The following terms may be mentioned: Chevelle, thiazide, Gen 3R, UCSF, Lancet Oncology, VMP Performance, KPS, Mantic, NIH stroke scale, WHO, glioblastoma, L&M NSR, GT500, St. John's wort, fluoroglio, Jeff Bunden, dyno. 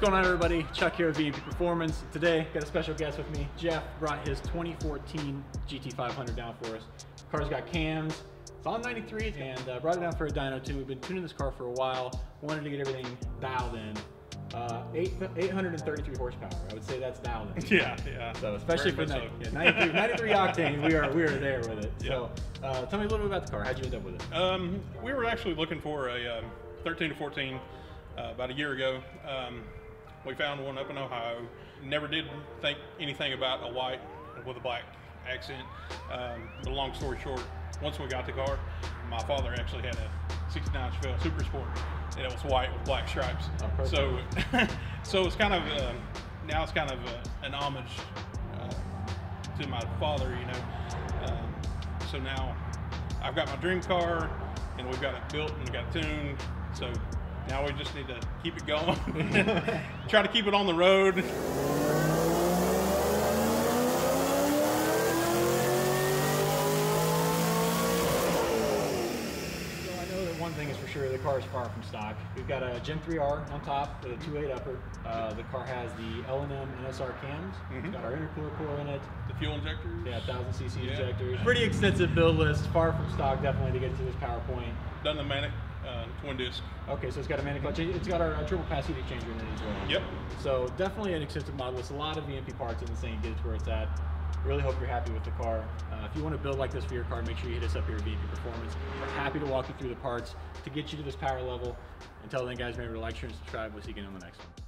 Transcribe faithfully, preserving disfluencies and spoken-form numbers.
What's going on, everybody? Chuck here at V M P Performance. Today, got a special guest with me. Jeff brought his twenty fourteen G T five hundred down for us. The car's got cams, it's on ninety-threes, and uh, brought it down for a dyno too. We've been tuning this car for a while, wanted to get everything dialed in. Uh, eight, eight hundred thirty-three horsepower. I would say that's dialed in. Yeah, yeah. So especially for that, yeah, ninety-three, ninety-three octane, we are we are there with it. Yeah. So uh, tell me a little bit about the car. How'd you end up with it? Um, we were actually looking for a um, thirteen to fourteen uh, about a year ago. Um, we found one up in Ohio. Never did think anything about a white with a black accent. Um, but long story short, once we got the car, my father actually had a sixty-nine Chevelle Super Sport, and it was white with black stripes. Oh, so, so it's kind of uh, now it's kind of uh, an homage uh, to my father, you know. Um, so now I've got my dream car, and we've got it built and we've got it tuned. So now we just need to keep it going, try to keep it on the road. Thing is for sure, the car is far from stock. We've got a Gen three R on top with a two point eight upper. Uh, the car has the L and M N S R cams. Mm-hmm. It's got our intercooler coil in it. The fuel injectors. Yeah, one thousand C C yeah. injectors. Pretty extensive build list. Far from stock, definitely, to get to this PowerPoint. Done the Mantic uh, twin disc. Okay, so it's got a Mantic clutch. It's got our uh, triple pass heat exchanger in it as well. Yep. So definitely an extensive model. It's a lot of V M P parts in this thing to get it to where it's at. Really hope you're happy with the car. Uh, if you want to build like this for your car, make sure you hit us up here at V M P Performance. We're happy to walk you through the parts to get you to this power level. Until then, guys, remember to like, share, and subscribe. We'll see you again on the next one.